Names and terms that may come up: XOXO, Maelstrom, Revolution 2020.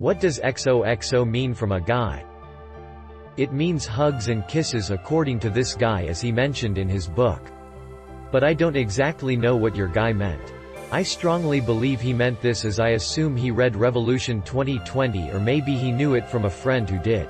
What does XOXO mean from a guy? It means hugs and kisses according to this guy, as he mentioned in his book. But I don't exactly know what your guy meant. I strongly believe he meant this, as I assume he read Revolution 2020, or maybe he knew it from a friend who did.